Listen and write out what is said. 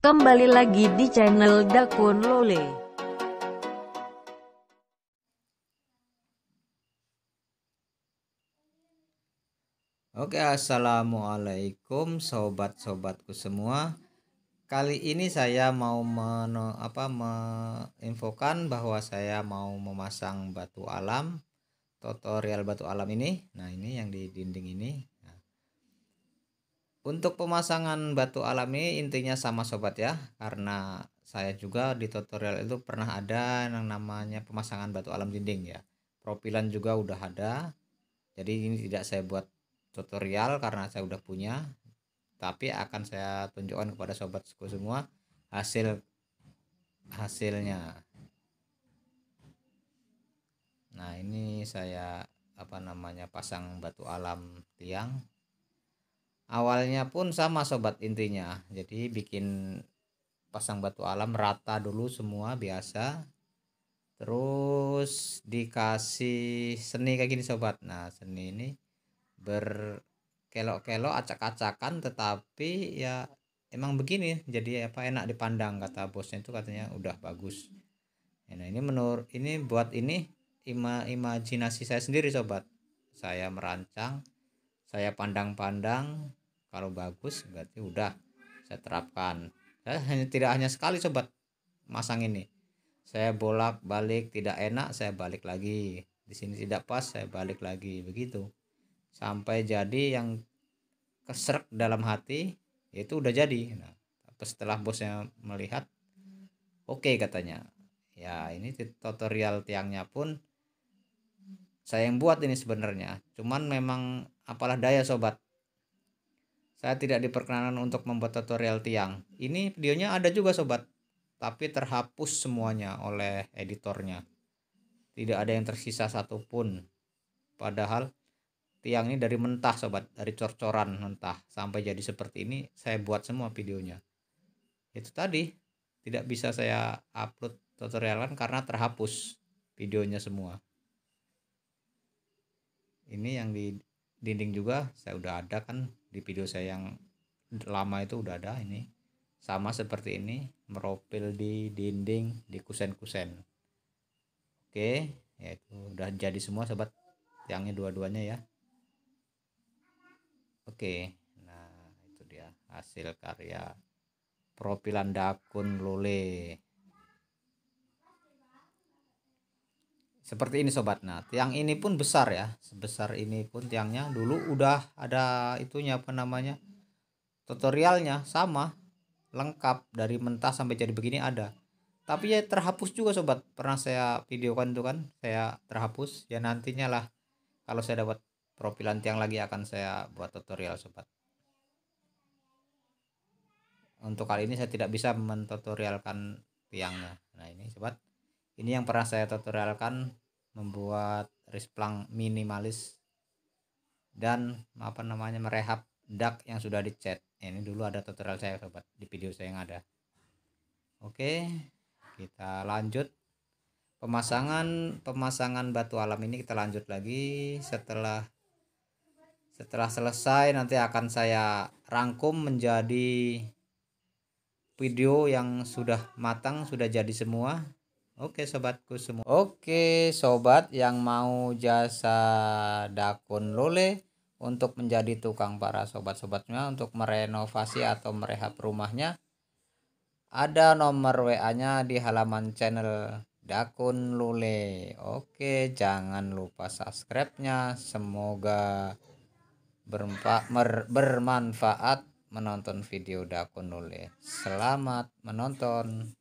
Kembali lagi di channel Dakun Lole. Oke, assalamualaikum sobat-sobatku semua. Kali ini saya mau menginfokan bahwa saya mau memasang batu alam, tutorial batu alam ini. Nah, ini yang di dinding ini. Untuk pemasangan batu alam ini intinya sama sobat ya, karena saya juga di tutorial itu pernah ada yang namanya pemasangan batu alam dinding ya. Profilan juga udah ada. Jadi ini tidak saya buat tutorial karena saya udah punya, tapi akan saya tunjukkan kepada sobatku semua hasilnya. Nah, ini saya pasang batu alam tiang. Awalnya pun sama sobat, intinya jadi bikin pasang batu alam rata dulu semua biasa, terus dikasih seni kayak gini sobat. Nah, seni ini berkelok-kelok, acak-acakan, tetapi ya emang begini, jadi enak dipandang, kata bosnya itu, katanya udah bagus. Nah, ini menurut imajinasi saya sendiri sobat, saya merancang, saya pandang-pandang. Kalau bagus berarti udah saya terapkan. Tidak hanya sekali sobat masang ini, saya bolak-balik, tidak enak saya balik lagi, di sini tidak pas saya balik lagi, begitu sampai jadi yang keserek dalam hati, itu udah jadi. Nah, setelah bosnya melihat, oke, katanya. Ya, ini tutorial tiangnya pun saya yang buat ini sebenarnya, cuman memang apalah daya sobat, saya tidak diperkenankan untuk membuat tutorial tiang. Ini videonya ada juga sobat, tapi terhapus semuanya oleh editornya. Tidak ada yang tersisa satupun. Padahal tiang ini dari mentah sobat, dari cor-coran mentah sampai jadi seperti ini, saya buat semua videonya. Itu tadi tidak bisa saya upload tutorialan karena terhapus videonya semua. Ini yang di dinding juga saya udah ada kan, di video saya yang lama itu udah ada. Ini sama seperti ini, meropil di dinding, di kusen-kusen. Oke, ya itu udah jadi semua sobat, tiangnya dua-duanya ya. Oke, nah itu dia hasil karya profilan Dakun Lole. Seperti ini sobat. Nah, tiang ini pun besar ya, sebesar ini pun tiangnya. Dulu udah ada itunya, tutorialnya sama lengkap, dari mentah sampai jadi begini ada, tapi ya terhapus juga sobat. Pernah saya videokan itu kan, saya terhapus ya. Nantinya lah kalau saya dapat profilan tiang lagi akan saya buat tutorial sobat. Untuk kali ini saya tidak bisa mentutorialkan tiangnya. Nah, ini sobat, ini yang pernah saya tutorialkan membuat risplang minimalis dan merehab dak yang sudah dicat. Ini dulu ada tutorial saya sobat, di video saya yang ada. Oke, kita lanjut pemasangan batu alam ini, kita lanjut lagi setelah selesai. Nanti akan saya rangkum menjadi video yang sudah matang, sudah jadi semua. Oke sobatku semua. Oke sobat yang mau jasa Dakun Lole untuk menjadi tukang para sobat-sobatnya untuk merenovasi atau merehab rumahnya, ada nomor WA-nya di halaman channel Dakun Lole. Oke, jangan lupa subscribe-nya. Semoga bermanfaat menonton video Dakun Lole. Selamat menonton.